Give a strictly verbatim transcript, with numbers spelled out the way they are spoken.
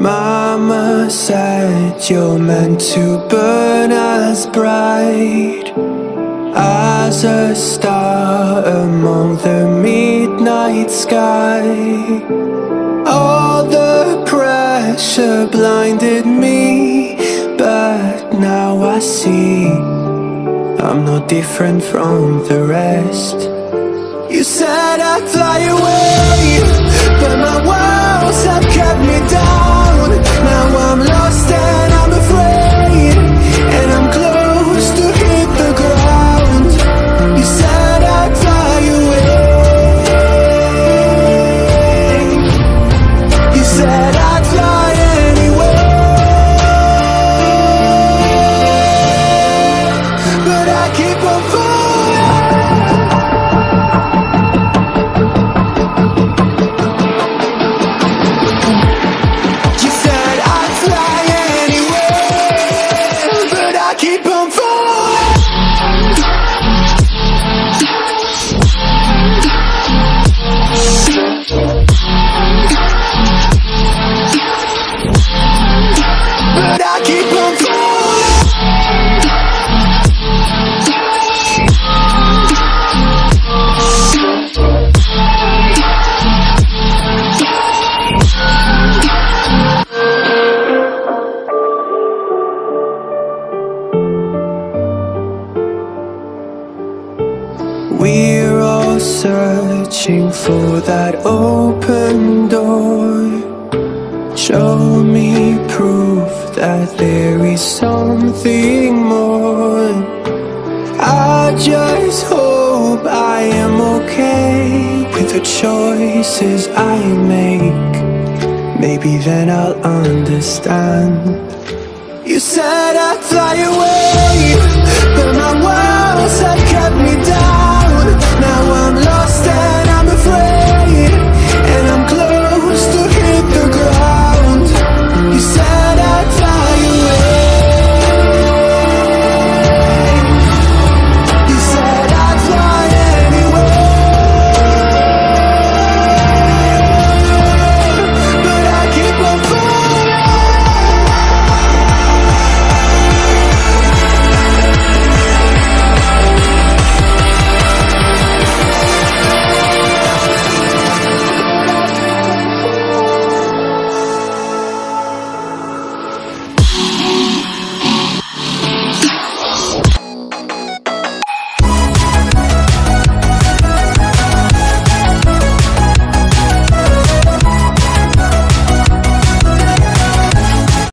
Mama said you're meant to burn as bright as a star among the midnight sky. All the pressure blinded me, but now I see I'm no different from the rest. You said I'd fly away, but my walls have kept me down. Now I'm lost and I'm afraid, and I'm close to hit the ground. You said I'd fly away. You said I'd fly anyway, but I keep on falling. We're all searching for that open door. Show me proof that there is something more. I just hope I am okay with the choices I make. Maybe then I'll understand. You said I'd fly away, but my walls have kept me down. Now I'm lost and